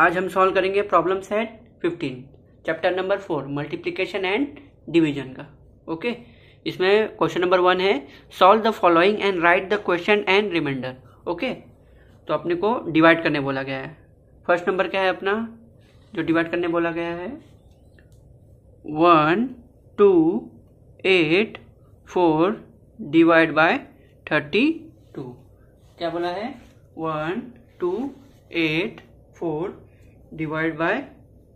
आज हम सॉल्व करेंगे problem set 15 chapter number 4 multiplication and division का। ओके, इसमें क्वेश्चन नंबर 1 है solve the following and write the question and remainder. Okay, तो अपने को डिवाइड करने बोला गया है। फर्स्ट नंबर क्या है अपना जो डिवाइड करने बोला गया है 1, 2, 8, 4 डिवाइड बाय 32। क्या बोला है 1, 2, 8, 4 डिवाइड बाय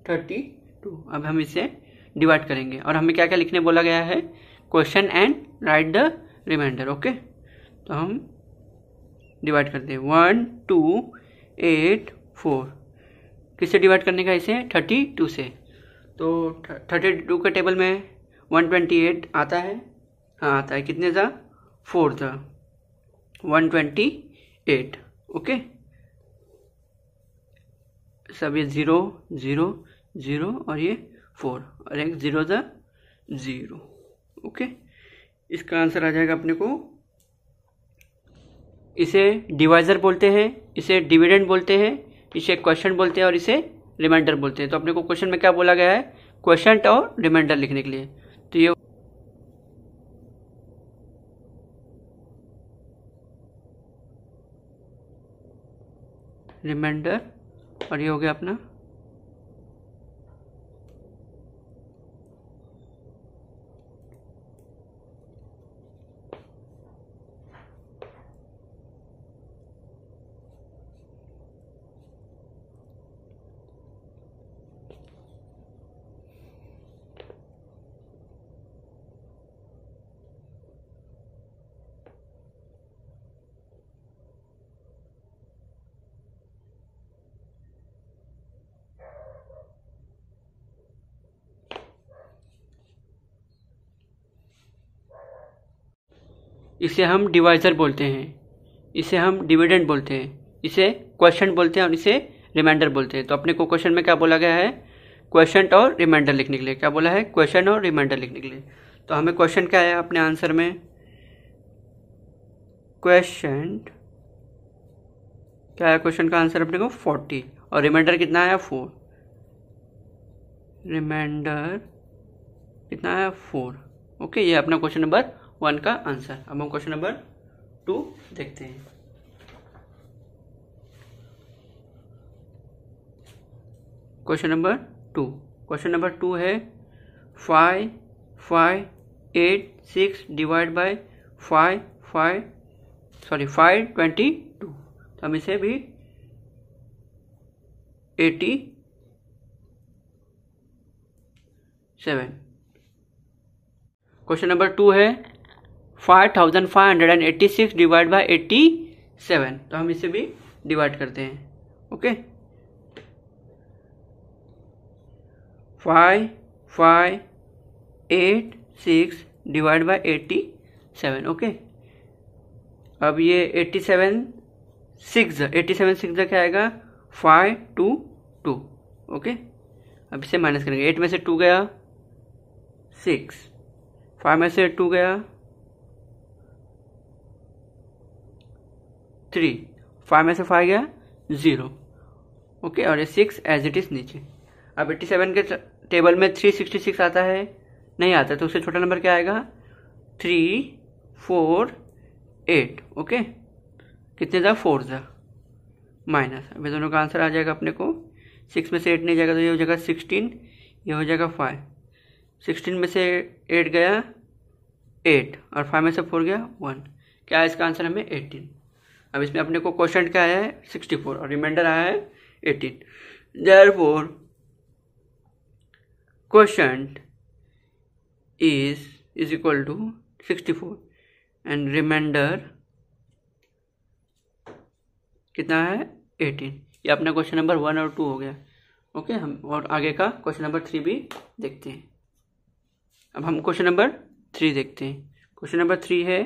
32। अब हम इसे डिवाइड करेंगे और हमें क्या क्या लिखने बोला गया है question and write the remainder. Okay, तो हम डिवाइड करते हैं 1, 2, 8, 4 किससे डिवाइड करने का इसे 32 से। तो 32 के टेबल में 128 आता है, हाँ आता है, कितने था 4 था 128। ओके, सब ये 0, 0, 0 और ये 4 और एक 0 था 0। ओके, इसका आंसर आ जाएगा अपने को, इसे डिवाइजर बोलते हैं, इसे डिविडेंड बोलते हैं, इसे क्वेश्चन बोलते हैं और इसे रिमाइंडर बोलते हैं। तो अपने को क्वेश्चन में क्या बोला गया है क्वेश्चन और रिमाइंडर लिखने के लिए। तो ये रिमाइंडर और ये हो गया अपना इसे हम डिवाइजर बोलते हैं, इसे हम डिविडेंड बोलते हैं, इसे क्वेश्चन बोलते हैं और इसे रिमाइंडर बोलते हैं। तो अपने को क्वेश्चन में क्या बोला गया है क्वेश्चन और रिमाइंडर लिखने के लिए, क्या बोला है क्वेश्चन और रिमाइंडर लिखने के लिए। तो हमें क्वेश्चन क्या है अपने आंसर में क्वेश्चन क्या है, क्वेश्चन का आंसर अपने को 40 और रिमाइंडर कितना आया 4, रिमाइंडर कितना आया 4। ओके, ये अपना क्वेश्चन नंबर 1 का आंसर। अब हम क्वेश्चन नंबर 2 देखते हैं। क्वेश्चन नंबर 2 है 5, 5, 8, 6 डिवाइड बाय 5, 5, 22। तो हम इसे भी 87। क्वेश्चन नंबर 2 है 5586 डिवाइड बाय 87। तो हम इसे भी डिवाइड करते हैं। Okay, 5586 divide by 87। ओके, अब ये 87 6 क्या आएगा 5, 2, 2। ओके, अब इसे माइनस करेंगे, 8 में से 2 गया 6, 5 में से 2 गया 3, 5 में से 5 गया 0। ओके, और ये 6 एज इट इज नीचे। अब 87 के टेबल में 366 आता है, नहीं आता है, तो उससे छोटा नंबर क्या आएगा 3, 4, 8। ओके, कितने था 4 था माइनस, अब दोनों का आंसर आ जाएगा अपने को 6 में से 8 नहीं जाएगा तो ये हो जाएगा 16, ये हो जाएगा 5, 16 में से 8 गया 8 और 5 में से 4 गया 1। क्या है इसका आंसर हमें 18। अब इसमें अपने को क्वेश्चन क्या आया है 64 और रिमाइंडर आया है 18। Therefore question is equal to 64 and remainder कितना है 18। ये अपना क्वेश्चन नंबर 1 और 2 हो गया। ओके, हम और आगे का क्वेश्चन नंबर 3 भी देखते हैं। अब हम क्वेश्चन नंबर 3 देखते हैं। क्वेश्चन नंबर 3 है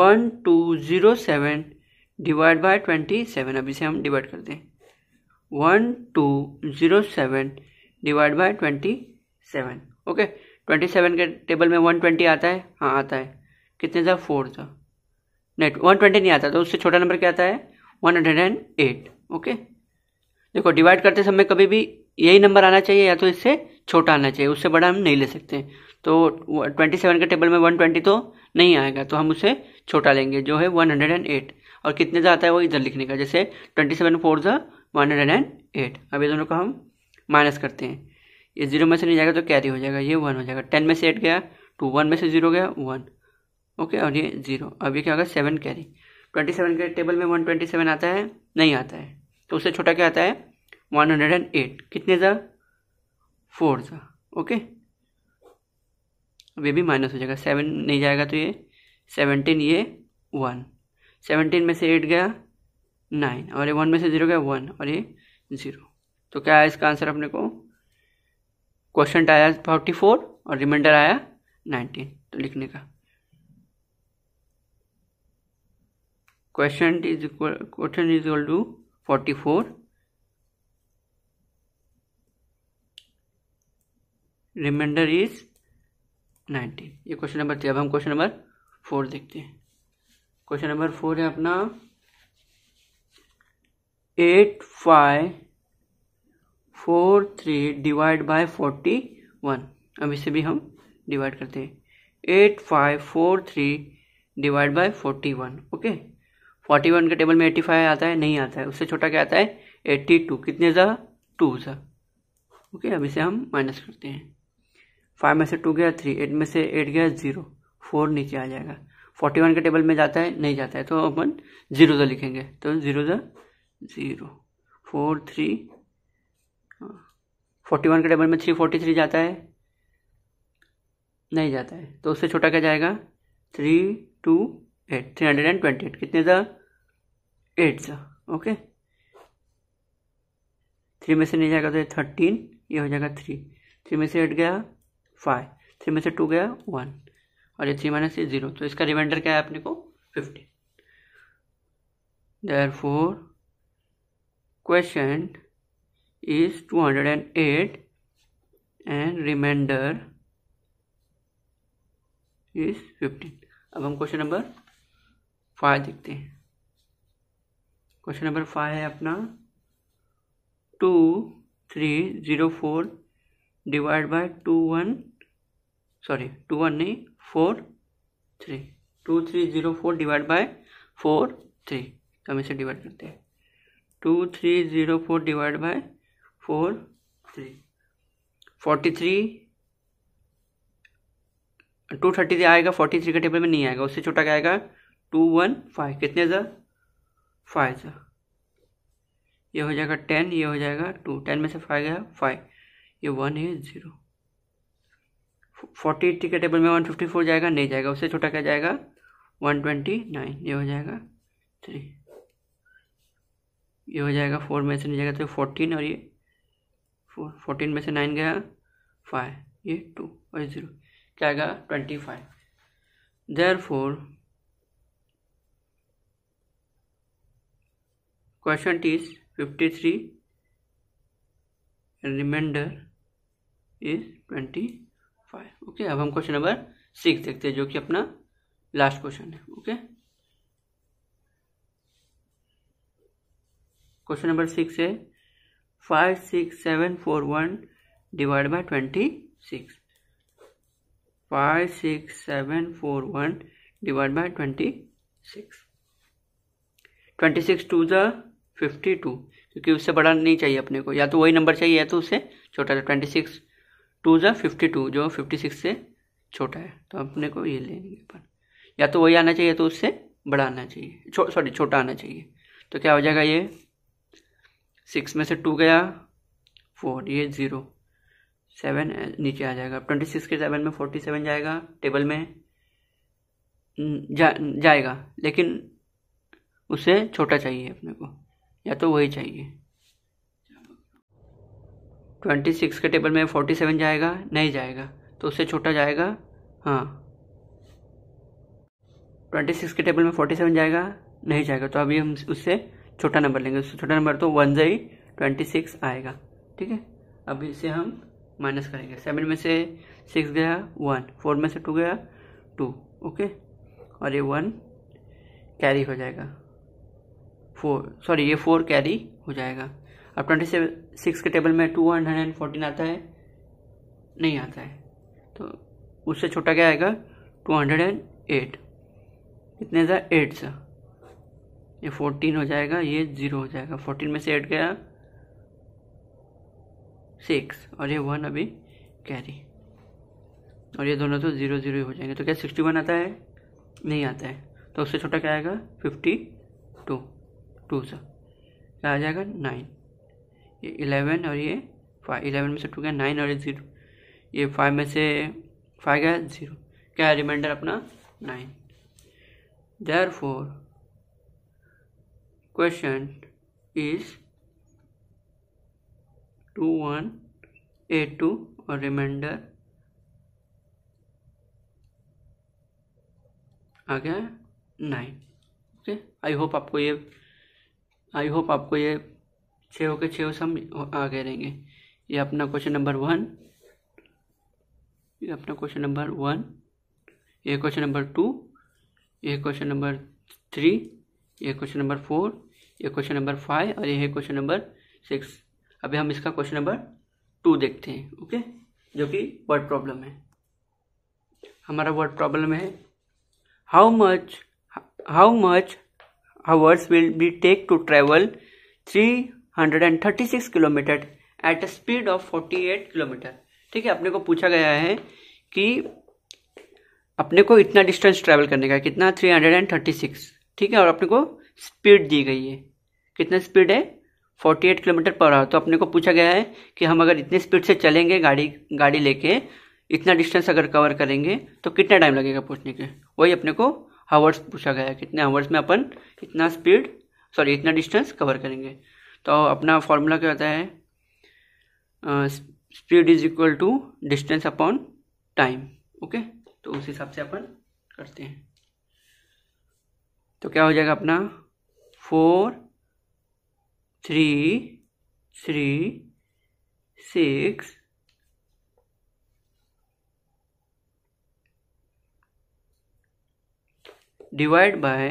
1207 डिवाइड बाय 27। अब इसे हम डिवाइड करते हैं 1207 डिवाइड बाय 27। ओके, 27 के टेबल में 120 आता है, हाँ आता है, कितने था 4 था, नहीं 120 नहीं आता, तो उससे छोटा नंबर क्या आता है 108। ओके, देखो डिवाइड करते समय कभी भी यही नंबर आना चाहिए या तो इससे छोटा आना चाहिए, उससे बड़ा हम नहीं ले सकते। तो 27 के टेबल में 120 तो नहीं आएगा, तो हम उसे छोटा लेंगे जो है 108। और कितने का आता है वो इधर लिखने का, जैसे 27 4 108। अब ये दोनों को हम माइनस करते हैं, ये जीरो में से नहीं जाएगा तो कैरी हो जाएगा, ये वन हो जाएगा। 10 में से 8 गया 2, 1 में से 0 गया 1, ओके, और ये 0। अब ये क्या होगा 7 कैरी। 27 के टेबल में 127 आता है, नहीं आता है, तो उससे छोटा क्या आता है 108। कितने जा 4 जा, ओके। अब ये भी माइनस हो जाएगा, 7 नहीं जाएगा तो ये 17, ये 1। 17 में से 8 गया 9, और ये 1 में से 0 गया 1, और ये 0। तो क्या आया इसका आंसर अपने को, क्वोशंट आया 44 और रिमाइंडर आया 19। तो लिखने का quotient is equal to 44, remainder is 19। ये क्वेश्चन नंबर 3। अब हम क्वेश्चन नंबर 4 देखते हैं। क्वेश्चन नंबर 4 है अपना 8543 डिवाइड बाय 41। अब इसे भी हम डिवाइड करते हैं, 8543 डिवाइड बाय 41, ओके। 41 के टेबल में 85 आता है, नहीं आता है, उससे छोटा क्या आता है 82। कितने जा 2 जा, ओके। अब इसे हम माइनस करते हैं, 5 में से 2 गया 3, 8 में से 8 गया 0, 4 नीचे आ जाएगा। 41 के टेबल में जाता है, नहीं जाता है, तो अपन 0 जा लिखेंगे, तो 0 जा 0, 4 3। 41 के टेबल में 343 जाता है, नहीं जाता है, तो उससे छोटा क्या जाएगा 328, 328। कितने था 8 था, ओके। 3 में से नहीं जाएगा तो ये 13, ये हो जाएगा 3। 3 में से 8 गया 5, 3 में से 2 गया 1, और ये 3 माइनस ये 0, तो इसका रिमाइंडर क्या है अपने को 15। Therefore quotient is 208 and remainder is 15. अब हम क्वेश्चन नंबर 5 देखते हैं। क्वेश्चन नंबर 5 है अपना 2304 डिवाइड बाय 2304 डिवाइड बाय 43। हम इसे डिवाइड करते हैं, 2304 डिवाइड बाय 43। 233 आएगा, 43 के टेबल में नहीं आएगा, उससे छोटा क्या आएगा 215। कितने जा 5 जा, ये हो जाएगा 10, ये हो जाएगा 2। 10 में से 5 गया 5, ये 1 है 0। 43 के टेबल में 154 जाएगा, नहीं जाएगा, उससे छोटा क्या जाएगा 129, ये हो जाएगा 3, ये हो जाएगा 4 में से नहीं जाएगा तो 14, और ये 4। 14 में से 9 गया 5, ये 2, और ये 0, क्या आएगा 25। Therefore quotient is 53, remainder is 25, okay. अब हम क्वेश्चन नंबर 6 देखते हैं जो कि अपना लास्ट क्वेश्चन है, ओके। क्वेश्चन नंबर 6 है 56741 divide by 26। 56741 divide by 26। 26 two जा 52, क्योंकि उससे बड़ा नहीं चाहिए अपने को, या तो वही नंबर चाहिए या तो उससे छोटा है। 26 टू जा 52 जो 56 से छोटा है, तो अपने को ये लेंगे अपन, या तो वही आना चाहिए तो उससे बड़ा आना चाहिए, छोटा आना चाहिए। तो क्या हो जाएगा ये 6 में से 2 गया 4, ये 0, 7 नीचे आ जाएगा। 26 के 7 में 47 जाएगा, टेबल में जाएगा, लेकिन उससे छोटा चाहिए अपने को, या तो वही चाहिए। 26 के टेबल में 47 जाएगा, नहीं जाएगा, तो उससे छोटा जाएगा, हाँ। 26 के टेबल में 47 जाएगा, नहीं जाएगा, तो अभी हम उससे छोटा नंबर लेंगे, उससे छोटा नंबर तो 1 से 26 आएगा, ठीक है। अब इसे हम माइनस करेंगे, 7 में से 6 गया 1, 4 में से 2 गया 2, ओके, और ये 1 कैरी हो जाएगा, 4 कैरी हो जाएगा। अब 26 के टेबल में 214 आता है, नहीं आता है, तो उससे छोटा क्या आएगा 208। कितने सा 8 सा ये 14 हो जाएगा, ये 0 हो जाएगा। 14 में से 8 गया 6 और ये 1 अभी कैरी, और ये दोनों तो 0 0 हो जाएंगे। तो क्या 61 आता है? नहीं आता है, तो उससे छोटा क्या आएगा 52। 2 सा क्या आ जाएगा 9, ये 11 और ये 5। 11 में से 2 गया 9 और ये 0, ये 5 में से 5 गया 0, क्या है रिमाइंडर अपना 9। Therefore question is 2182 और रिमाइंडर आ गया 9। ओके, आई होप आपको ये 6 के 6 सम आ गए रहेंगे। ये अपना क्वेश्चन नंबर 1, ये क्वेश्चन नंबर 2, ये क्वेश्चन नंबर 3, ये क्वेश्चन नंबर 4, ये क्वेश्चन नंबर 5 और ये है क्वेश्चन नंबर 6। अभी हम इसका क्वेश्चन नंबर 2 देखते हैं, ओके, जो कि वर्ड प्रॉब्लम है। हमारा वर्ड प्रॉब्लम है how much hours will be take to travel 336 kilometre at speed of 48 kilometre. ठीक है, अपने को पूछा गया है कि अपने को इतना डिस्टेंस ट्रैवल करने का, कितना 336, ठीक है, और अपने को स्पीड दी गई है, कितना स्पीड है 48 किलोमीटर पर आवर। तो अपने को पूछा गया है कि हम अगर इतने स्पीड से चलेंगे गाड़ी लेके, इतना डिस्टेंस अगर कवर करेंगे तो कितना टाइम लगेगा पहुँचने के। वही अपने को हावर्स पूछा गया है, कितने हावर्स में अपन इतना डिस्टेंस कवर करेंगे। तो अपना फॉर्मूला क्या होता है, speed is equal to distance upon time. Okay, तो उस हिसाब से अपन करते हैं। तो क्या हो जाएगा अपना 4 3 3 6 divide by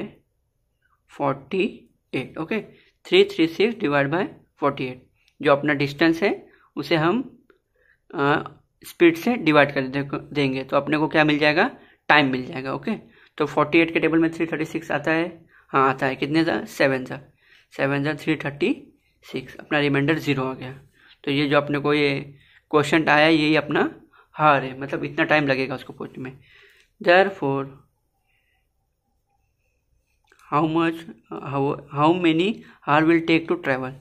48। Okay, 336 divide by 48, जो अपना डिस्टेंस है उसे हम स्पीड से डिवाइड कर देंगे, तो अपने को क्या मिल जाएगा, टाइम मिल जाएगा। ओके, तो 48 के टेबल में 336 आता है, हाँ आता है, कितने था 7 था 336, अपना रिमाइंडर 0 आ गया। तो ये जो अपने को ये क्वेश्चन आया, यही अपना हार है, मतलब इतना टाइम लगेगा उसको पहुँचने में। Therefore how many hour will take to travel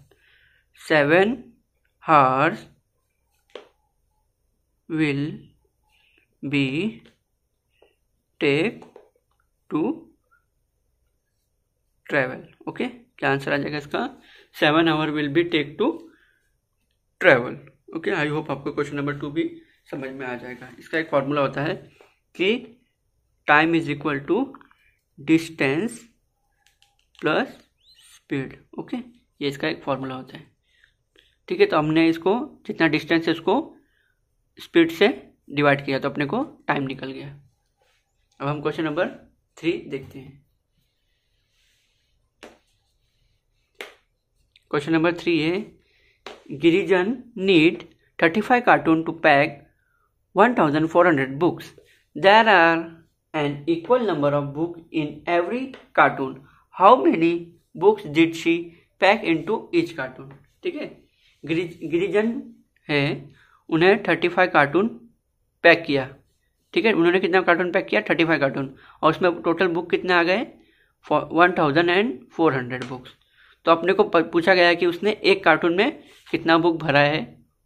7 hours will be take to travel। Okay, क्या आंसर आ जाएगा इसका 7 hour will be take to travel। Okay, I hope आपको क्वेश्चन नंबर 2 भी समझ में आ जाएगा। इसका एक फॉर्मूला होता है कि time is equal to distance plus speed. Okay, ये इसका एक फॉर्मूला होता है, ठीक है। तो हमने इसको जितना डिस्टेंस है उसको स्पीड से डिवाइड किया, तो अपने को टाइम निकल गया। अब हम क्वेश्चन नंबर 3 देखते हैं। क्वेश्चन नंबर 3 है Girijan need 35 carton to pack 1400 books, there are an equal number of books in every cartoon, how many books did she pack into each cartoon। ठीक है, गिरिजन है, उन्हें 35 कार्टून पैक किया, ठीक है, उन्होंने कितना कार्टून पैक किया 35 कार्टून, और उसमें टोटल बुक कितने आ गए 1400 बुक्स। तो अपने को पूछा गया कि उसने एक कार्टून में कितना बुक भरा है,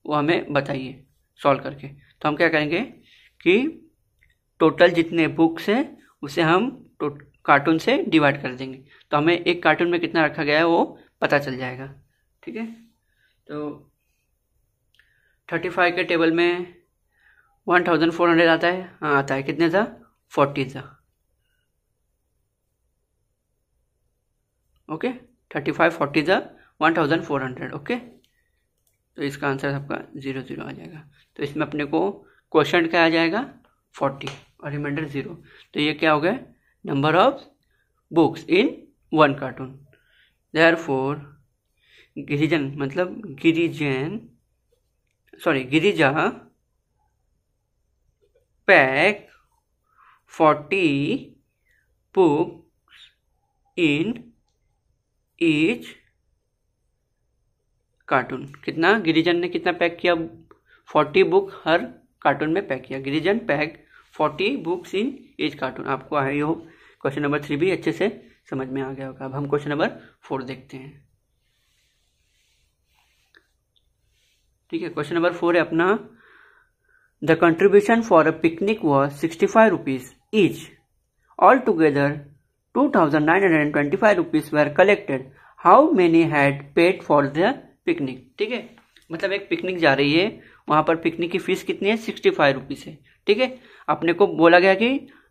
वो हमें बताइए सॉल्व करके। तो हम क्या करेंगे कि टोटल जितने बुक्स हैं उसे हम कार्टून से डिवाइड कर देंगे, तो हमें एक कार्टून में कितना रखा गया है वो पता चल जाएगा, ठीक है। तो 35 के टेबल में 1400 आता है, हाँ आता है, कितने था 40 था। ओके, 35 40 था 1400। ओके, तो इसका आंसर आपका 0 0 आ जाएगा। तो इसमें अपने को क्वेश्चन क्या आ जाएगा 40 और रिमाइंडर 0। तो ये क्या हो गया number of books in one carton. Therefore Girijan मतलब Girijan sorry Girija pack 40 books in each carton. कितना गिरिजन ने कितना पैक किया? 40 बुक हर कार्टून में पैक किया। Girijan pack 40 books in each carton. आपको आई होप क्वेश्चन नंबर 3 भी अच्छे से समझ में आ गया होगा। अब हम क्वेश्चन नंबर 4 देखते हैं। ठीक है, क्वेश्चन नंबर 4 है अपना the contribution for a picnic was 65 rupees each, all together 2925 rupees were collected, how many had paid for the picnic. ठीक है, मतलब एक पिकनिक जा रही है, वहाँ पर पिकनिक की फीस कितनी है? 65 rupees है। ठीक है, अपने को बोला गया कि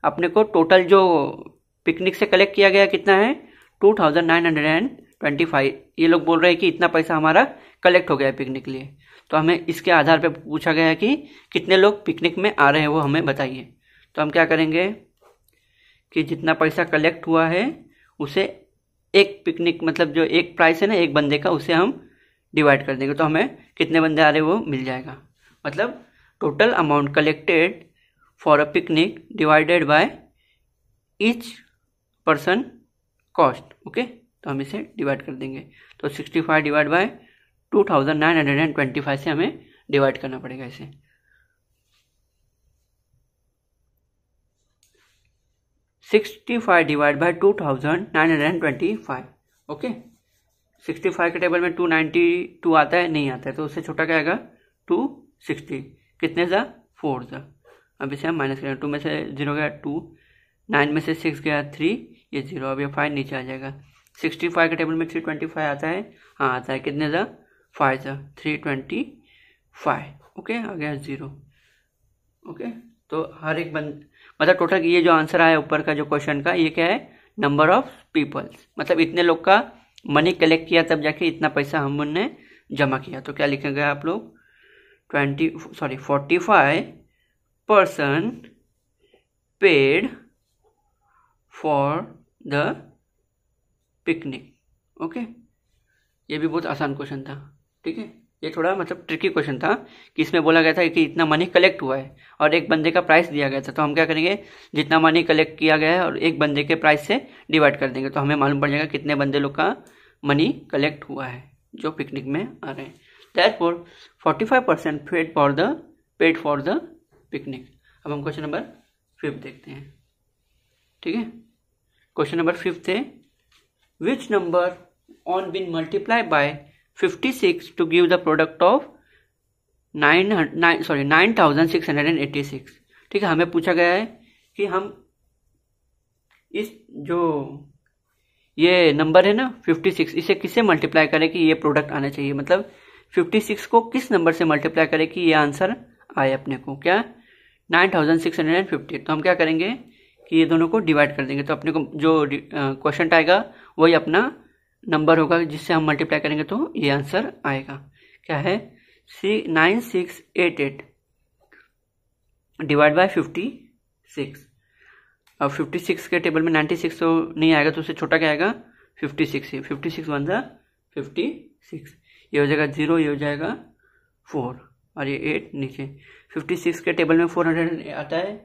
अपने को टोटल जो पिकनिक से कलेक्ट किया गया कितना है? 2925। ये लोग बोल रहे हैं कि इतना पैसा हमारा कलेक्ट हो गया है पिकनिक के लिए। तो हमें इसके आधार पर पूछा गया है कि कितने लोग पिकनिक में आ रहे हैं वो हमें बताइए। तो हम क्या करेंगे कि जितना पैसा कलेक्ट हुआ है उसे एक पिकनिक मतलब जो एक प्राइस है ना एक बंदे का, उसे हम डिवाइड कर देंगे। तो हमें कितने बंदे आ रहे हैं वो मिल जाएगा। मतलब total amount collected for a picnic divided by each person cost. Okay, तो हम इसे डिवाइड कर देंगे। तो 65 डिवाइड बाय 2925 से हमें डिवाइड करना पड़ेगा इसे। ओके, 65 के टेबल में 292 आता है? नहीं आता है, तो उससे छोटा क्या आएगा? 260। कितने जा? 4 जा। अब इसे हम माइनस करेंगे। 2 में से 0 गया 2, 9 में से 6 गया 3, ये 0। अब ये 5 नीचे आ जाएगा। 65 के टेबल में 325 आता है? हाँ आता है। कितने जा? 5 जा। 325। ओके, आ गया 0। ओके, तो हर एक मतलब टोटल ये जो आंसर आया ऊपर का जो क्वेश्चन का, ये क्या है? नंबर ऑफ पीपल्स, मतलब इतने लोग का मनी कलेक्ट किया तब जाके इतना पैसा हमने जमा किया। तो क्या लिखेंगे आप लोग? 45 person paid for the picnic. Okay, ये भी बहुत आसान क्वेश्चन था। ठीक है, ये थोड़ा मतलब ट्रिकी क्वेश्चन था कि इसमें बोला गया था कि इतना मनी कलेक्ट हुआ है और एक बंदे का प्राइस दिया गया था। तो हम क्या करेंगे? जितना मनी कलेक्ट किया गया है और एक बंदे के प्राइस से डिवाइड कर देंगे। तो हमें मालूम पड़ जाएगा कितने बंदे लोग का मनी कलेक्ट हुआ है जो पिकनिक में आ रहे हैं। Therefore 45% paid for the picnic. अब हम क्वेश्चन नंबर 5 देखते हैं। ठीक है, क्वेश्चन नंबर 5 है which number on been multiply by 56 to give the product of 9686। ठीक है, हमें पूछा गया है कि हम इस जो ये नंबर है ना 56 इसे किससे मल्टीप्लाई करें कि ये प्रोडक्ट आना चाहिए। मतलब 56 को किस नंबर से मल्टीप्लाई करें कि ये आंसर आए अपने को? क्या? 9650। तो हम क्या करेंगे कि ये दोनों को डिवाइड कर देंगे। तो अपने को जो क्वेश्चन आएगा वही अपना नंबर होगा जिससे हम मल्टीप्लाई करेंगे। तो ये आंसर आएगा। क्या है? 9688 डिवाइड बाय 56। अब 56 के टेबल में 96 तो नहीं आएगा, तो उससे छोटा क्या आएगा? 56 है। 56 वन जा 56, ये हो जाएगा 0, ये हो जाएगा 4 और ये 8 नीचे। 56 के टेबल में 400 आता है?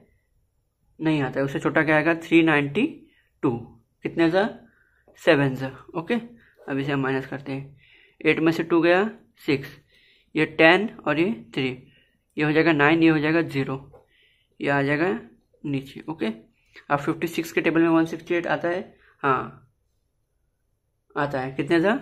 नहीं आता है, उससे छोटा क्या आएगा? 392। कितने जा? 7 जा। ओके, अब इसे हम माइनस करते हैं। 8 में से 2 गया 6, ये 10 और ये 3, ये हो जाएगा 9, ये हो जाएगा 0, ये आ जाएगा नीचे। ओके, अब 56 के टेबल में 168 आता है? हाँ आता है। कितने जा?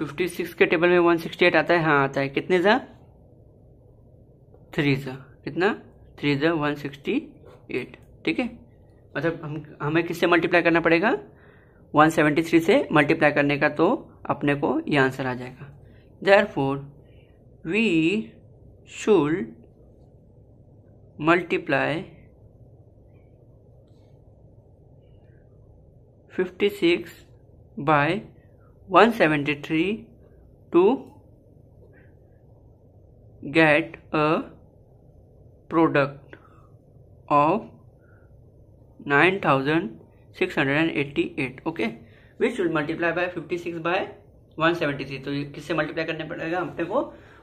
56 के टेबल में 168 आता है? हाँ आता है। कितने जा? 3 जा। कितना? 3 जा 168। ठीक है, मतलब हमें किससे मल्टीप्लाई करना पड़ेगा? 173 से मल्टीप्लाई करने का। तो अपने को ये आंसर आ जाएगा। Therefore we should multiply 56 by 173 to get a product of 9688, okay, which will multiply by 56 by 173। तो ये किससे मल्टीप्लाई करने पड़ेगा अपने को?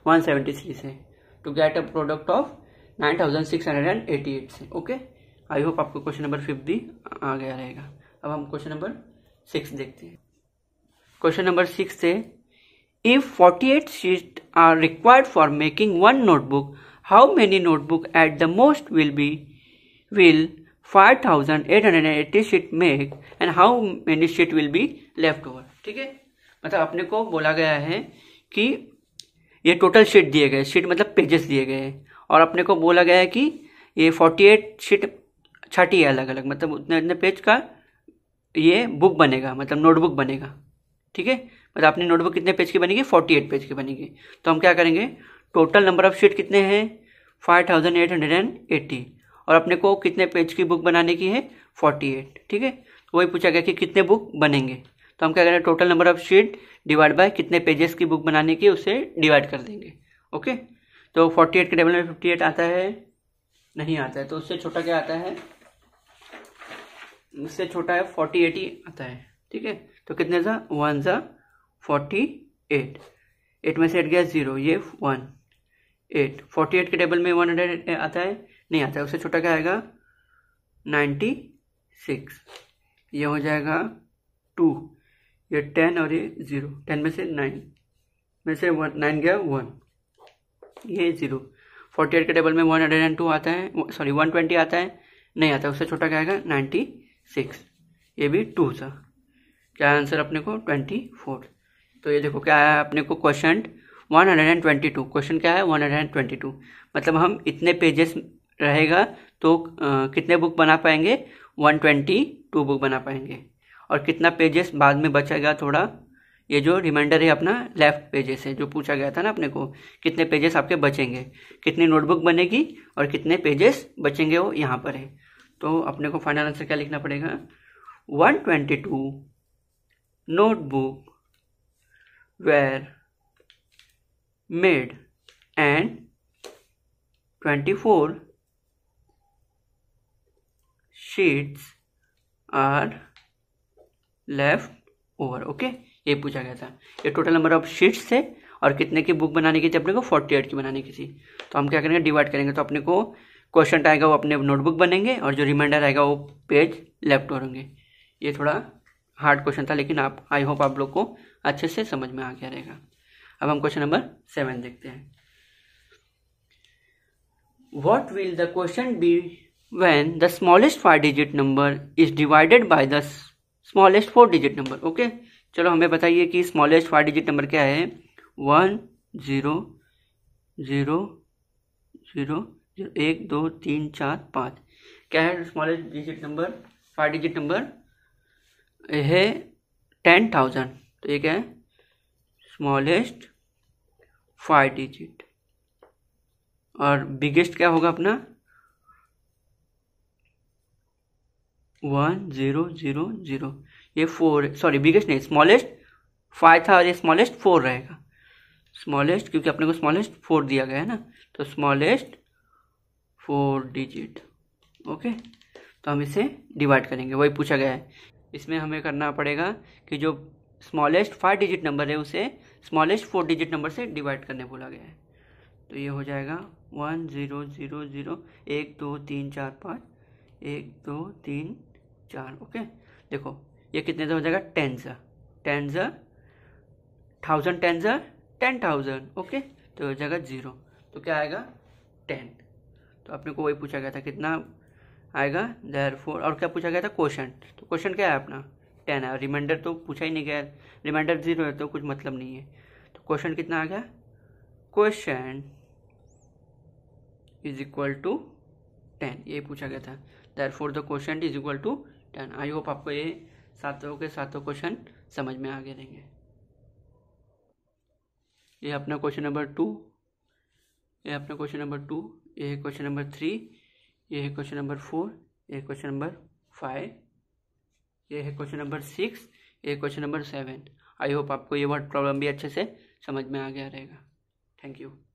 173 से, to get a product of 9688 से। ओके, आई होप आपको क्वेश्चन नंबर 5 भी आ गया रहेगा। अब हम क्वेश्चन नंबर 6 देखते हैं। क्वेश्चन नंबर 6 से, if 48 sheet are required for making one notebook, how many notebook at the most will 5880 sheet make and how many sheet will be left over. ठीक है, मतलब अपने को बोला गया है कि ये टोटल शीट दिए गए, शीट मतलब पेजेस दिए गए हैं, और अपने को बोला गया है कि ये 48 शीट छाटी है अलग अलग, मतलब उतने उतने पेज का ये बुक बनेगा, मतलब नोटबुक बनेगा। ठीक है, मतलब अपनी नोटबुक कितने पेज की बनेगी? 48 पेज की बनेगी। तो हम क्या करेंगे, टोटल नंबर ऑफ शीट कितने हैं? 5880, और अपने को कितने पेज की बुक बनाने की है? 48। ठीक है, वही पूछा गया कि कितने बुक बनेंगे, तो हम क्या करेंगे, total number of sheet divide by कितने पेजेस की बुक बनाने की, उसे डिवाइड कर देंगे। ओके, तो 48 के टेबल में 58 आता है? नहीं आता है। तो उससे छोटा क्या आता है? उससे छोटा है 48 ही आता है। ठीक है, तो कितने सा 1 सा 48, 8 में से 8 गया 0, ये 1, 8, 48 के टेबल में 100 आता है? नहीं आता है। उससे छोटा क्या आएगा? 96, ये हो जाएगा 2, ये 10 और ये 0, 10 में से 9 में से 1, 9 गया 1, ये 0, 48 के टेबल में 102 आता है, सॉरी 120 आता है? नहीं आता है। उससे छोटा क्या आएगा? 96, ये भी 2 सा, क्या आंसर अपने को? 24। तो ये देखो क्या आया अपने को क्वेश्चन 122। क्वेश्चन क्या है? 122, मतलब हम इतने पेजेस रहेगा तो कितने बुक बना पाएंगे? 122 बुक बना पाएंगे, और कितना पेजेस बाद में बचेगा थोड़ा, ये जो रिमाइंडर है अपना लेफ्ट पेजेस है, जो पूछा गया था ना अपने को, कितने पेजेस आपके बचेंगे, कितनी नोटबुक बनेगी और कितने पेजेस बचेंगे, वो यहाँ पर है। तो अपने को फाइनल आंसर क्या लिखना पड़ेगा? 122 notebook were made and 24 sheets are left over। Okay, ये पूछा गया था, ये टोटल नंबर ऑफ शीट्स है और कितने की बुक बनाने की थी अपने को? 48 की बनाने की थी। तो हम क्या करेंगे, डिवाइड करेंगे, तो अपने को क्वेश्चन आएगा वो अपने नोटबुक बनेंगे, और जो रिमाइंडर आएगा वो पेज लेफ्ट ओवर होंगे। ये थोड़ा हार्ड क्वेश्चन था, लेकिन आप, आई होप आप लोग को अच्छे से समझ में आ गया रहेगा। अब हम क्वेश्चन नंबर 7 देखते हैं। What will the question be when the smallest 5 digit number is divided by the smallest 4 digit number. Okay, चलो हमें बताइए कि स्मॉलेस्ट 5 डिजिट नंबर क्या है? 1 0 0 0 0 1 2 3 4 5 क्या है smallest digit number? 5 digit number है 10,000। तो ये क्या है? स्मॉलेस्ट 5 डिजिट, और बिगेस्ट क्या होगा अपना? 1 0 0 0, ये 4, सॉरी बिगेस्ट नहीं, स्मॉलेस्ट 5 था और ये स्मॉलेस्ट 4 रहेगा। स्मॉलेस्ट, क्योंकि अपने को स्मॉलेस्ट 4 दिया गया है ना, तो स्मॉलेस्ट 4 डिजिट। ओके, तो हम इसे डिवाइड करेंगे, वही पूछा गया है। इसमें हमें करना पड़ेगा कि जो स्मॉलेस्ट 5 डिजिट नंबर है उसे स्मॉलेस्ट 4 डिजिट नंबर से डिवाइड करने बोला गया है। तो ये हो जाएगा 1 0 0 0 1 2 3 4 5 1 2 3 4। ओके, देखो ये कितने से हो जाएगा? 10,000 10,000 10,000 10,000। ओके, तो हो जाएगा 0, तो क्या आएगा? 10। तो अपने को वही पूछा गया था, कितना आएगा? देयरफॉर, और क्या पूछा गया था? क्वेश्चन। तो क्वेश्चन क्या है अपना? 10 है, रिमाइंडर तो पूछा ही नहीं गया, रिमाइंडर 0 है, तो कुछ मतलब नहीं है। तो क्वेश्चन कितना आ गया? क्वेश्चन इज इक्वल टू 10, ये पूछा गया था। Therefore the question is equal to 10। I hope आपको ये सातों के सातों क्वेश्चन समझ में आ गए रहेंगे। ये अपना क्वेश्चन नंबर 2, ये अपना क्वेश्चन नंबर 2, ये क्वेश्चन नंबर 3, ये है क्वेश्चन नंबर 4, ये क्वेश्चन नंबर 5, ये है क्वेश्चन नंबर 6, ये क्वेश्चन नंबर 7। आई होप आपको ये वर्ड प्रॉब्लम भी अच्छे से समझ में आ गया रहेगा। Thank you.